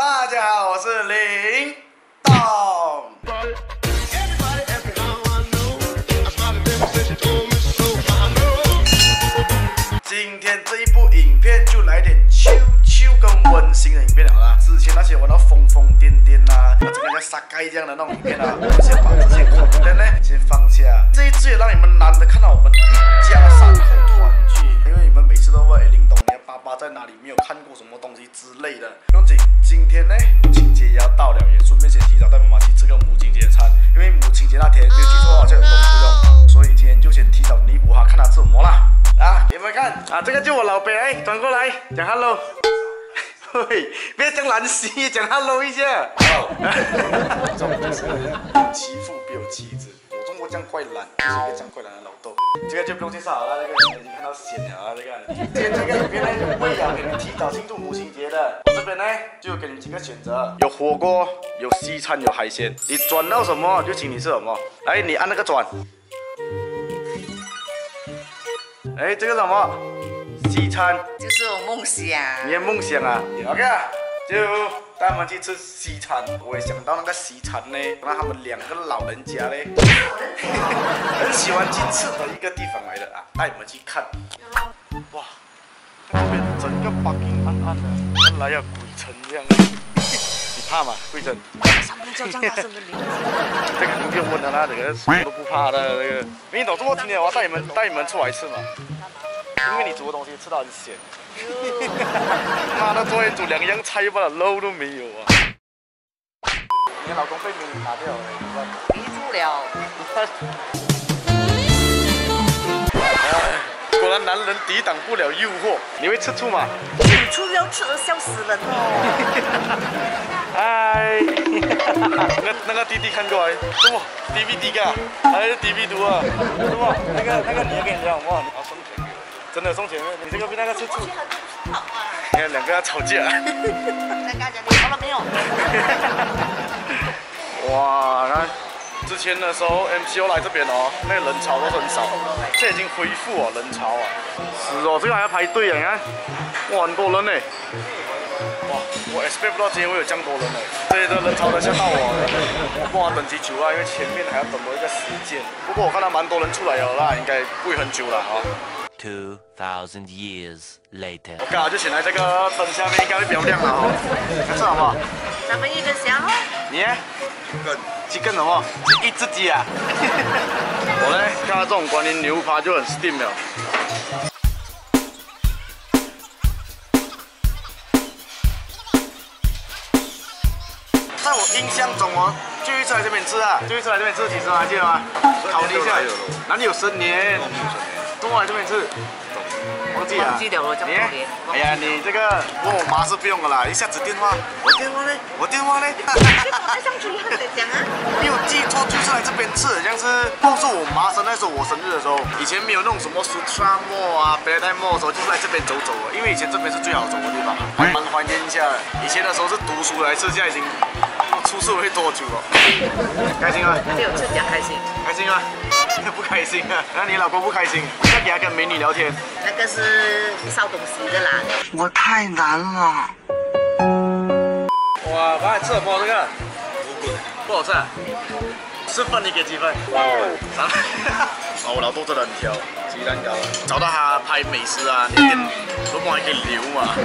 大家好，我是林董。今天这一部影片就来点秋秋跟温馨的影片好了啦。之前那些玩到疯疯癫癫啦，整个像撒该这样的那种影片啊，我先把这些恐怖片呢先放下。这一次也让你们难得看到我们一家三口团聚，因为你们每次都问林董，你的爸爸在哪里？没有看过什么东西之类的，不用紧。 今天呢，母亲节也要到了，也顺便先提早带妈妈去吃个母亲节餐，因为母亲节那天没有去做好像有东西用，所以今天就先提早弥补哈，看他吃什么啦。啊，给你们看啊，这个就我老伯，哎，转过来讲 hello， 嘿，别讲南西，讲 hello 一下。这种就是其父必有其子，我中国将怪懒，就是一个将怪懒的老豆。这个就不用介绍了，这个已经看到咸了，这个。今天这个影片呢，就为了给你们提早庆祝母亲节的。 这边呢，就给你们几个选择，有火锅，有西餐，有海鲜。你转到什么就请你吃什么。来，你按那个转。哎，这个什么？西餐。就是我梦想。你的梦想啊 ？OK 啊，就带他们去吃西餐。我也想到那个西餐呢，让他们两个老人家呢，很喜欢去吃的一个地方来的啊，带你们去看。哇，那边整个巴金安安的。 看来要鬼城这样，你怕吗？鬼城？上面叫张大圣的名字。这个不用问了啦，这个什么都不怕的。这个，你懂这么今天我要带你们出来吃嘛？因为你煮的东西吃到很咸。妈的，昨天煮两样菜，一般的肉都没有啊。你的老公被你打掉了，迷住了。果然男人抵挡不了诱惑，你会吃醋吗？你出要吃，笑死人哦！哎那个弟弟看过来，哇 ，DVD 噶，还是 DVD 啊？哇，那个你要给人家哇，你要送钱，真的送钱，你这个比那个吃醋。你看两个要吵架。在干什么？好了没有？哇，看。 之前的时候 ，MCO 来这边哦，那个人潮都很少，现在已经恢复哦，人潮啊，是哦，这个还要排队啊，你看，哇，很多人呢，哇，我 expect 不到今天会有这样多人呢，对的，人潮都吓到我了，哇，等急久啊，因为前面还要等我一个时间，不过我看到蛮多人出来了啦，应该不会很久了啊。 2000 years later， 我刚好就选来这个灯下面应该会比较亮了哦，看这好不好？咱们一根香哦，你？ 鸡根什么？一只鸡啊！我呢，看到这种关于牛排就很 steam 了。在我印象中哦，最一次来这边吃啊，最一次来这边吃几次来记得吗？考虑一下，哪里有10年？中国来这边吃。 忘记了我讲过年。哎呀，你这个问我妈是不用的啦，一下子电话，我电话呢？我上去跟你讲啊。没有记错，就是来这边吃，像是告诉我妈生那时候我生日的时候，以前没有那种什么苏拉莫啊、北戴莫的时候，就是来这边走走的，因为以前这边是最好走的地方，还蛮怀念一下。以前的时候是读书来吃，现在已经出社会多久了？开心吗？没有吃比较开心。开心吗？ 不开心啊！那你老公不开心，要给他跟美女聊天，那个是烧东西的啦。我太难了。哇，爸，你吃什么这个？不好吃啊。10分你给几分？3。哦，我老豆真的很挑，鸡蛋糕啊。找到他拍美食啊，你点老公还可以留嘛。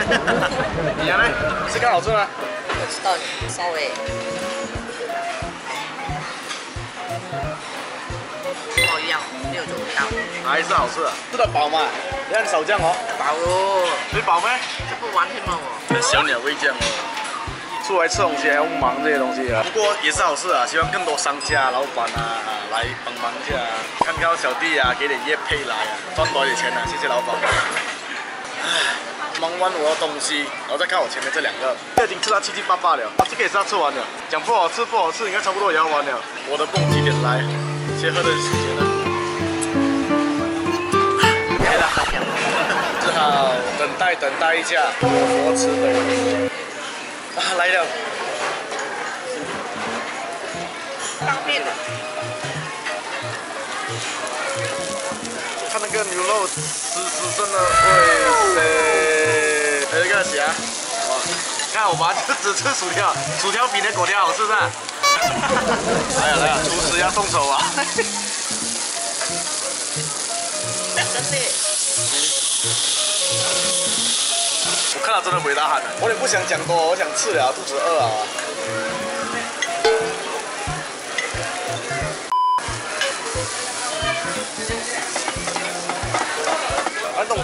你呢？是看好吃吗？我知道，稍微。 没有做到，还是好吃，吃得饱吗？你看少酱哦，饱哦，你饱没？这不完全吗？我小鸟胃酱哦。出来吃东西还要忙这些东西啊，不过也是好事啊，希望更多商家、老板啊来帮忙一下，看到小弟啊给点业配来啊，赚多点钱啊，谢谢老板。忙完我的东西，然后再看我前面这两个，这已经吃到七七八八了，这个也是要吃完了。讲不好吃，应该差不多也要完了。我的梦几点来？先喝点水呢。 只好等待一下，我吃的啊来了，方便的。看那个牛肉丝真的，哇塞，还有一个虾，哇，看我们只吃薯条，薯条比那果条好吃噻。来呀来呀，厨师要动手啊！真的。我看到真的回答喊了，我也不想讲多，我想吃了，肚子饿啊。那种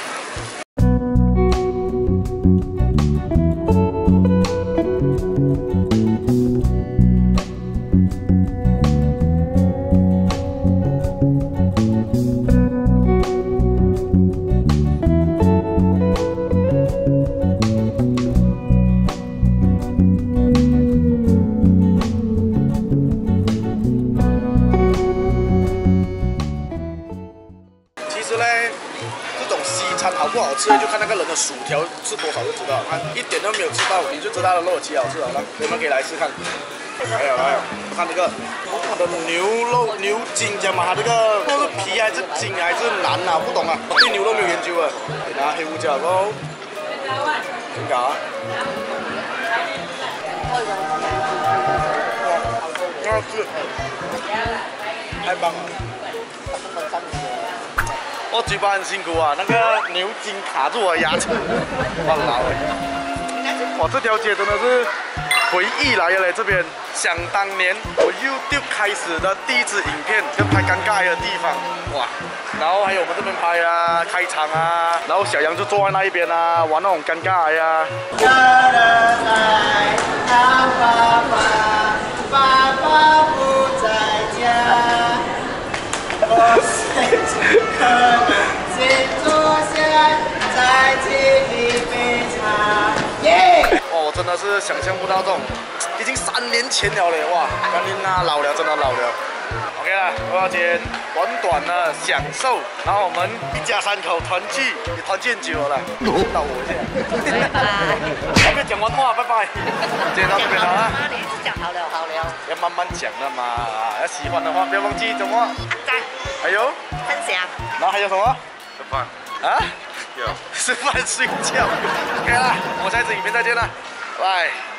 就看那个人的薯条吃多少就知道了，一点都没有吃到，你就知道了肉极好吃了。你们可以来试看。还有还有，看这个，我的牛肉牛筋，知道吗？它这个不知道是皮还是筋还是腩啊，不懂啊，我对牛肉没有研究啊。拿黑胡椒喽，怎么搞啊？好吃，太棒了。 我嘴巴很辛苦啊，那个牛筋卡住我牙齿，我老了。哇，这条街真的是回忆来了嘞！这边想当年我 YouTube 开始的第一支影片，就拍尴尬的地方，哇！然后还有我们这边拍啊，开场啊，然后小杨就坐在那一边啊，玩那种尴尬呀、啊。 可能只坐下，在这里杯茶。耶！哦，我真的是想象不到这种，已经3年前了嘞，哇！赶紧啊，老了，真的老了。OK 啦，我今天短短的享受，然后我们一家3口团聚，也团聚很久了。到我这。拜拜。还没讲完话，拜拜。今天到这边了啊。你一直讲好了好了。要慢慢讲的嘛，要喜欢的话不要忘记，怎么？在。 还有分享，然后还有什么？吃饭啊？有吃饭睡觉。OK 啦，我们下次影片再见啦，拜。